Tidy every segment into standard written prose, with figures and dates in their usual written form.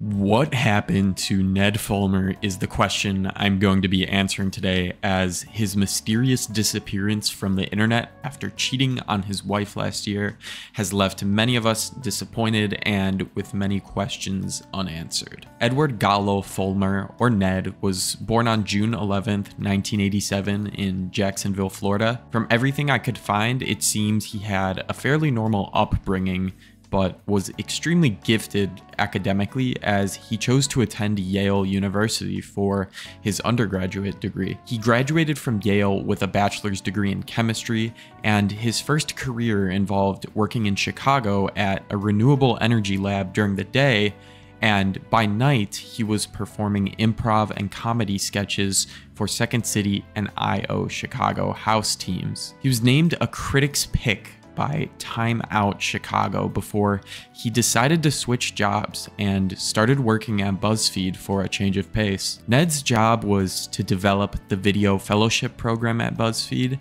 What happened to Ned Fulmer is the question I'm going to be answering today, as his mysterious disappearance from the internet after cheating on his wife last year has left many of us disappointed and with many questions unanswered. Edward Gallo Fulmer, or Ned, was born on June 11th, 1987 in Jacksonville, Florida. From everything I could find, it seems he had a fairly normal upbringing, but was extremely gifted academically, as he chose to attend Yale University for his undergraduate degree. He graduated from Yale with a bachelor's degree in chemistry, and his first career involved working in Chicago at a renewable energy lab during the day, and by night he was performing improv and comedy sketches for Second City and I.O. Chicago house teams. He was named a critic's pick by Time Out Chicago before he decided to switch jobs and started working at BuzzFeed for a change of pace. Ned's job was to develop the video fellowship program at BuzzFeed,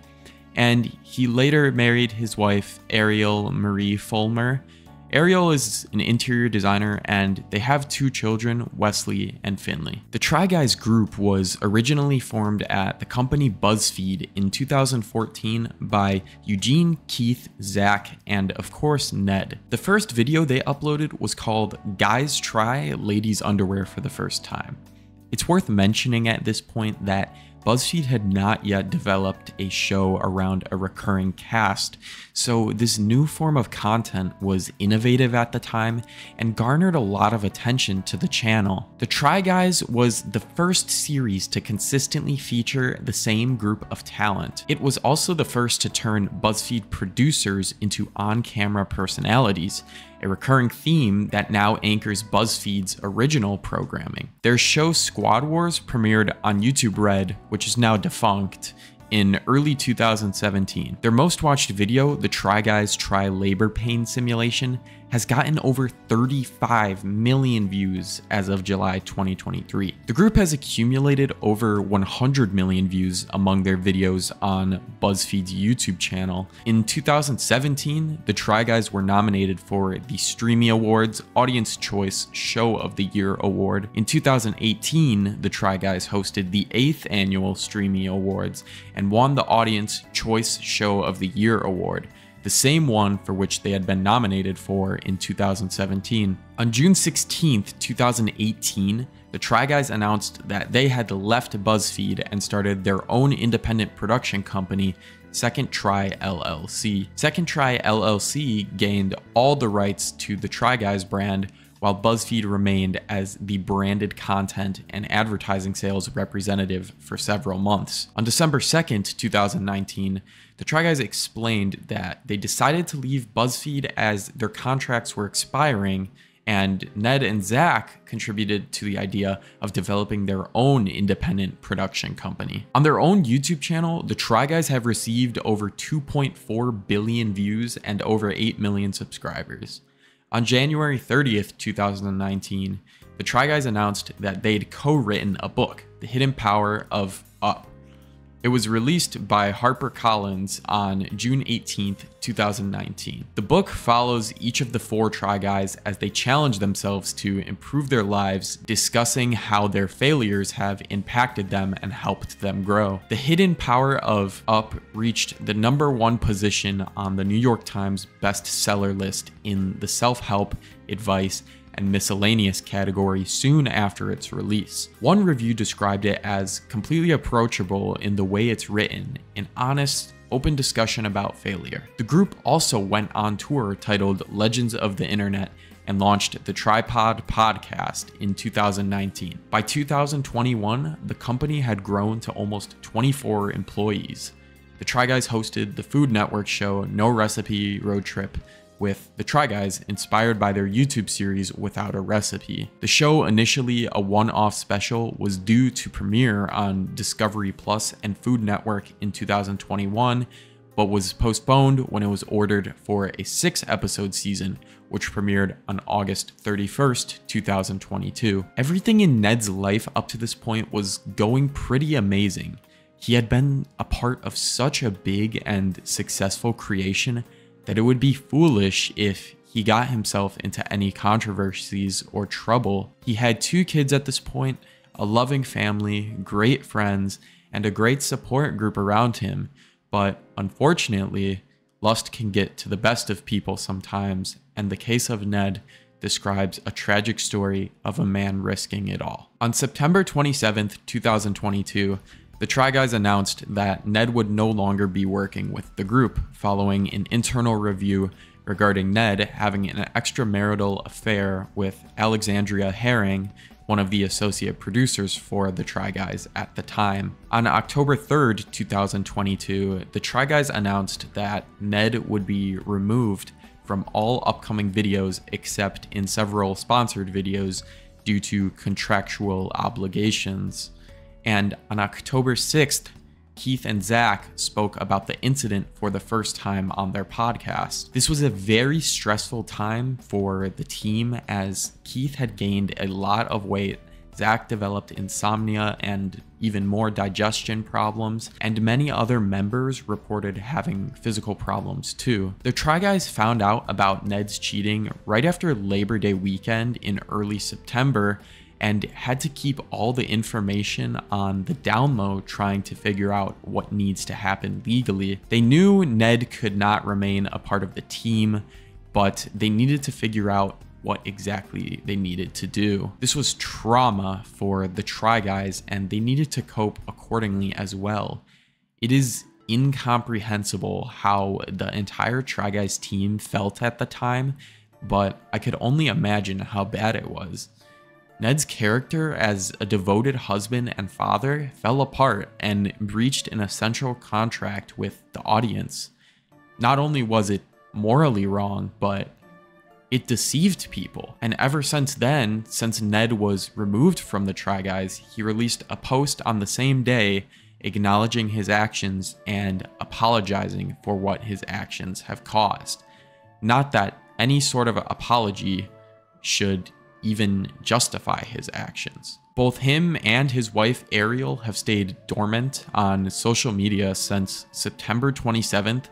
and he later married his wife, Ariel Marie Fulmer. Ariel is an interior designer, and they have two children, Wesley and Finley. The Try Guys group was originally formed at the company BuzzFeed in 2014 by Eugene, Keith, Zach, and of course Ned. The first video they uploaded was called "Guys Try Ladies Underwear for the First Time." It's worth mentioning at this point that BuzzFeed had not yet developed a show around a recurring cast, so this new form of content was innovative at the time and garnered a lot of attention to the channel. The Try Guys was the first series to consistently feature the same group of talent. It was also the first to turn BuzzFeed producers into on-camera personalities, a recurring theme that now anchors BuzzFeed's original programming. Their show Squad Wars premiered on YouTube Red, which is now defunct, in early 2017. Their most watched video, The Try Guys Try Labor Pain Simulation, has gotten over 35 million views as of July 2023. The group has accumulated over 100 million views among their videos on BuzzFeed's YouTube channel. In 2017, the Try Guys were nominated for the Streamy Awards Audience Choice Show of the Year Award. In 2018, the Try Guys hosted the 8th annual Streamy Awards and won the Audience Choice Show of the Year Award, the same one for which they had been nominated for in 2017. On June 16th, 2018, the Try Guys announced that they had left BuzzFeed and started their own independent production company, Second Try LLC. Second Try LLC gained all the rights to the Try Guys brand, while BuzzFeed remained as the branded content and advertising sales representative for several months. On December 2nd, 2019, the Try Guys explained that they decided to leave BuzzFeed as their contracts were expiring, and Ned and Zach contributed to the idea of developing their own independent production company. On their own YouTube channel, the Try Guys have received over 2.4 billion views and over 8 million subscribers. On January 30th, 2019, the Try Guys announced that they'd co-written a book, The Hidden Power of Up. It was released by Harper Collins on June 18th, 2019. The book follows each of the four Try Guys as they challenge themselves to improve their lives, discussing how their failures have impacted them and helped them grow. The Hidden Power of Up reached the #1 position on the New York Times bestseller list in the self-help, advice, and miscellaneous category soon after its release. One review described it as completely approachable in the way it's written, an honest, open discussion about failure. The group also went on tour titled Legends of the Internet and launched the Tripod Podcast in 2019. By 2021, the company had grown to almost 24 employees. The Try Guys hosted the Food Network show No Recipe Road Trip, with the Try Guys inspired by their YouTube series Without a Recipe. The show, initially a one-off special, was due to premiere on Discovery Plus and Food Network in 2021, but was postponed when it was ordered for a 6-episode season, which premiered on August 31st, 2022. Everything in Ned's life up to this point was going pretty amazing. He had been a part of such a big and successful creation that it would be foolish if he got himself into any controversies or trouble. He had 2 kids at this point, a loving family, great friends, and a great support group around him. But unfortunately, lust can get to the best of people sometimes, and the case of Ned describes a tragic story of a man risking it all. On September 27th, 2022, the Try Guys announced that Ned would no longer be working with the group following an internal review regarding Ned having an extramarital affair with Alexandria Herring, one of the associate producers for the Try Guys at the time. On October 3rd, 2022, the Try Guys announced that Ned would be removed from all upcoming videos except in several sponsored videos due to contractual obligations. And on October 6th, Keith and Zach spoke about the incident for the first time on their podcast. This was a very stressful time for the team as Keith had gained a lot of weight, Zach developed insomnia and even more digestion problems, and many other members reported having physical problems too. The Try Guys found out about Ned's cheating right after Labor Day weekend in early September, and had to keep all the information on the down low trying to figure out what needs to happen legally. They knew Ned could not remain a part of the team, but they needed to figure out what exactly they needed to do. This was trauma for the Try Guys, and they needed to cope accordingly as well. It is incomprehensible how the entire Try Guys team felt at the time, but I could only imagine how bad it was. Ned's character as a devoted husband and father fell apart and breached an essential contract with the audience. Not only was it morally wrong, but it deceived people. And ever since then, since Ned was removed from the Try Guys, he released a post on the same day acknowledging his actions and apologizing for what his actions have caused. Not that any sort of apology should even justify his actions. Both him and his wife Ariel have stayed dormant on social media since September 27th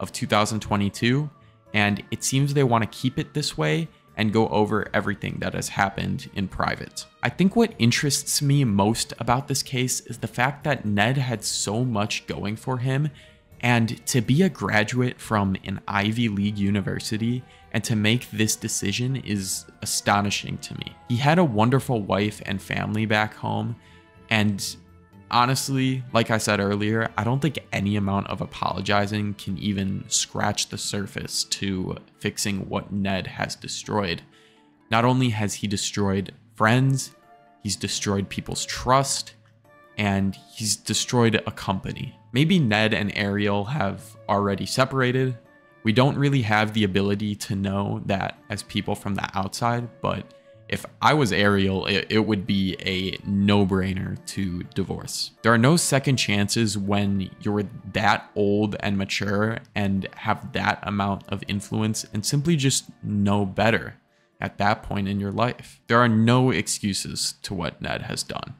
of 2022, and it seems they want to keep it this way and go over everything that has happened in private. I think what interests me most about this case is the fact that Ned had so much going for him, and to be a graduate from an Ivy League university and to make this decision is astonishing to me. He had a wonderful wife and family back home, and honestly, like I said earlier, I don't think any amount of apologizing can even scratch the surface to fixing what Ned has destroyed. Not only has he destroyed friends, he's destroyed people's trust, and he's destroyed a company. Maybe Ned and Ariel have already separated. We don't really have the ability to know that as people from the outside, but if I was Ariel, it would be a no-brainer to divorce. There are no second chances when you're that old and mature and have that amount of influence and simply just know better at that point in your life. There are no excuses to what Ned has done.